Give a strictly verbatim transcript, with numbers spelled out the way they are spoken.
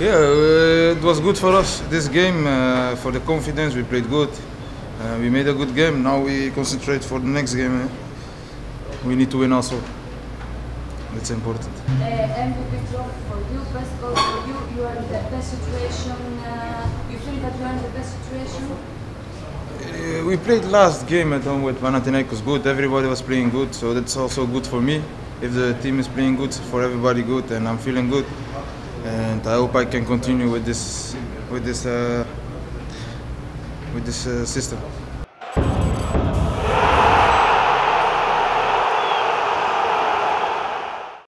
Yeah, it was good for us, this game, uh, for the confidence. We played good, uh, we made a good game. Now we concentrate for the next game. Eh? We need to win also, that's important. Uh, M V P job for you, best goal for you, you are in the best situation, uh, you feel that you are in the best situation? Uh, we played last game at home with Panathinaikos good, everybody was playing good, so that's also good for me. If the team is playing good, for everybody good, and I'm feeling good. And I hope I can continue with this, with this, uh, with this uh, system.